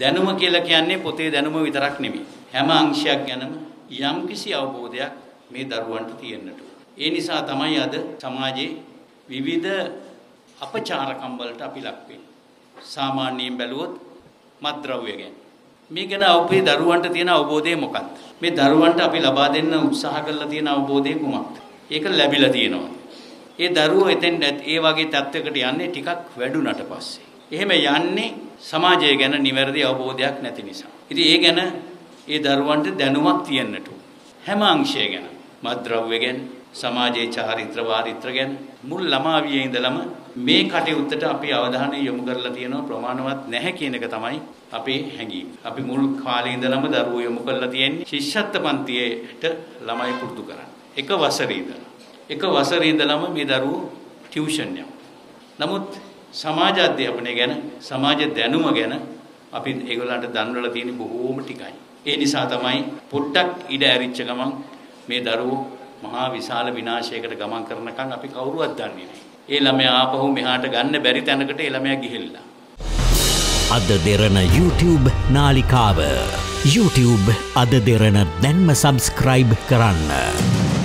දැනුම කියලා කියන්නේ පොතේ දැනුම විතරක් නෙමෙයි. හැම අංශයක් ගැනම යම්කිසි අවබෝධයක් මේ දරුවන්ට තියෙන්නට. ඒ නිසා තමයි අද සමාජයේ විවිධ අපචාරකම් වලට අපි ලක් වෙන්නේ. සාමාන්‍යයෙන් බැලුවොත් මත්ද්‍රව්‍ය ගැන. මේ ගැන අපේ දරුවන්ට තියෙන අවබෝධය මොකක්ද? මේ දරුවන්ට අපි ලබා දෙන්න උත්සාහ කරලා තියෙන අවබෝධය කුමක්ද? ඒක ලැබිලා තියෙනවා. ඒ දරුවෝ එතෙන් ඒ වගේ තත්යකට යන්නේ ටිකක් වැඩුණට පස්සේ. එහෙම යන්නේ සමාජය ගැන නිවැරදි අවබෝධයක් නැති නිසා. ඉතින් ඒ ගැන ඒ දරුවන්ට දැනුමක් තියෙන්නට හැම අංශය ගැන, මත්ද්‍රව්‍ය ගැන, සමාජයේ චාරිත්‍ර වාරිත්‍ර ගැන මුල් ළමාවියේ ඉඳලම මේ කටයුත්තට අපි අවධානය යොමු කරලා තියෙනවා ප්‍රමාණවත් නැහැ කියන එක තමයි අපේ හැඟීම. අපි මුල් කාලේ ඉඳලම දරුවෝ යොමු කරලා තියෙන්නේ ශිෂ්‍යත්ව පන්තියට ළමයි පුරුදු කරන්න. එක වසරේ ඉඳලම මේ දරුවෝ ටියුෂන් යනවා. නමුත් සමාජ අධ්‍යාපනය ගැන සමාජ දැනුම ගැන අපි ඒගොල්ලන්ට දන්වලා තියෙන බොහෝම ටිකයි. ඒ නිසා තමයි පොට්ටක් ඉඩ ඇරිච්ච ගමන් මේ දරුවෝ මහා විශාල විනාශයකට ගමන් කරනකන් අපි කවුරුවත් දන්නේ නැහැ. ඒ ළමයා ආපහු මෙහාට ගන්න බැරි තැනකට ඒ ළමයා ගිහිල්ලා. අද දෙරණ YouTube නාලිකාව. YouTube අද දෙරණ දැන්ම subscribe කරන්න.